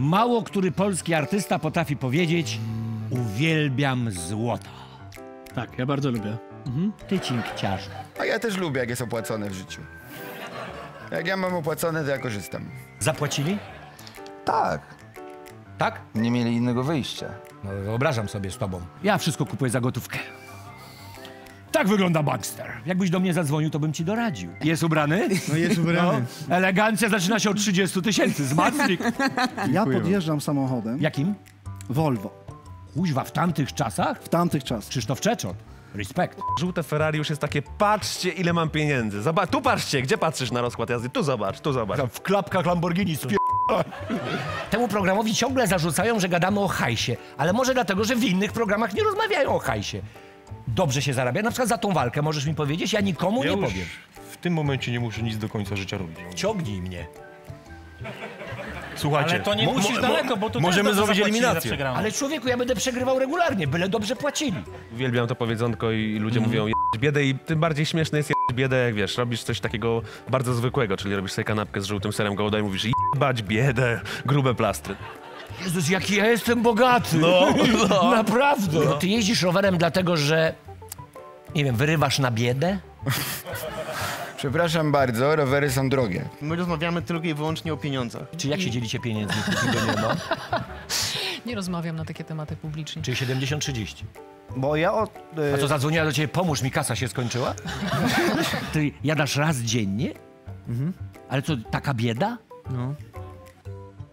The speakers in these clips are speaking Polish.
Mało który polski artysta potrafi powiedzieć: uwielbiam złoto. Tak, ja bardzo lubię. Ty cinkciarzu. A ja też lubię, jak jest opłacone w życiu. Jak ja mam opłacone, to ja korzystam. Zapłacili? Tak. Tak? Nie mieli innego wyjścia. No, wyobrażam sobie z tobą. Ja wszystko kupuję za gotówkę. Tak wygląda bankster. Jakbyś do mnie zadzwonił, to bym ci doradził. Jest ubrany? No jest ubrany. No, elegancja zaczyna się od 30 000. Zmatnik. Ja podjeżdżam samochodem. Jakim? Volvo. Kuźwa, w tamtych czasach? W tamtych czasach. Krzysztof Czeczot. Respekt. Żółte Ferrari już jest takie: patrzcie, ile mam pieniędzy. Tu patrzcie, gdzie patrzysz na rozkład jazdy? Tu zobacz, tu zobacz. W klapkach Lamborghini spierdolę. Temu programowi ciągle zarzucają, że gadamy o hajsie. Ale może dlatego, że w innych programach nie rozmawiają o hajsie. Dobrze się zarabia? Na przykład za tą walkę możesz mi powiedzieć? Ja nikomu nie powiem. W tym momencie nie muszę nic do końca życia robić. Wciągnij mnie. Słuchajcie, ale to nie musisz daleko, bo to możemy zrobić eliminację. Ale człowieku, ja będę przegrywał regularnie, byle dobrze płacili. Uwielbiam to powiedzonko i ludzie mówią: jebać biedę, i tym bardziej śmieszne jest jebać biedę, jak wiesz, robisz coś takiego bardzo zwykłego, czyli robisz sobie kanapkę z żółtym serem Gouda i mówisz: jebać biedę, grube plastry. Jezus, jaki ja jestem bogaty! No. Naprawdę! No. Ty jeździsz rowerem dlatego, że, nie wiem, wyrywasz na biedę? Przepraszam bardzo, rowery są drogie. My rozmawiamy tylko i wyłącznie o pieniądzach. Czy jak się dzielicie pieniędzmi? Nie rozmawiam na takie tematy publicznie. Czyli 70-30. Bo ja od... A co, zadzwoniła do ciebie: pomóż mi, kasa się skończyła? Ty jadasz raz dziennie? Ale co, taka bieda? No.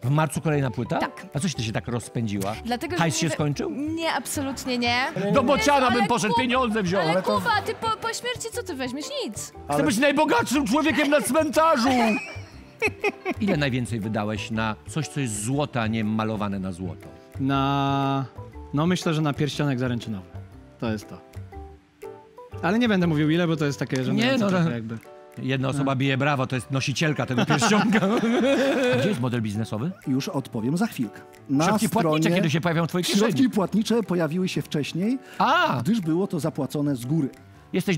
W marcu kolejna płyta? Tak. A coś ty się tak rozpędziła? Dlatego, hajs się skończył? Nie, absolutnie nie. Do bociana bym poszedł, pieniądze wziął. Ale Kuba, ty po śmierci co ty weźmiesz? Nic. Chcę być najbogatszym człowiekiem na cmentarzu. Ile najwięcej wydałeś na coś, co jest złota, a nie malowane na złoto? No myślę, że na pierścionek zaręczynowy. To jest to. Ale nie będę mówił ile, bo to jest takie, że... Nie, no to... jakby. Jedna osoba bije brawo, to jest nosicielka tego pierścionka. A gdzie jest model biznesowy? Już odpowiem za chwilkę. Środki płatnicze, kiedy się pojawią w twojej kieszeni? Środki płatnicze pojawiły się wcześniej, gdyż było to zapłacone z góry. Jesteś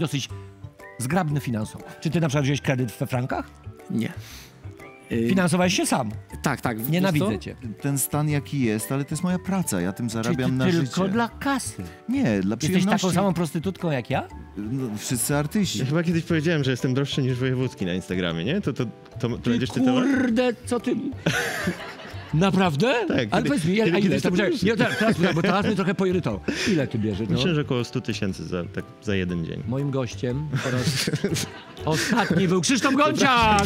dosyć zgrabny finansowo. Czy ty na przykład wziąłeś kredyt we frankach? Nie. Finansowałeś się sam. Tak, tak. Nienawidzę cię. Ten stan jaki jest, ale to jest moja praca, ja tym zarabiam na życie. Tylko dla kasy. Nie, dla przyjemności. Jesteś taką samą prostytutką jak ja? No, wszyscy artyści. Ja chyba kiedyś powiedziałem, że jestem droższy niż Wojewódzki na Instagramie, nie? To będziesz cytował? Kurde, co ty... Naprawdę? Tak. Ale weź mi, teraz mnie trochę poirytował. Ile ty bierzesz? No? Myślę, że około 100 000 za jeden dzień. Moim gościem po raz ostatni był Krzysztof Gąciak!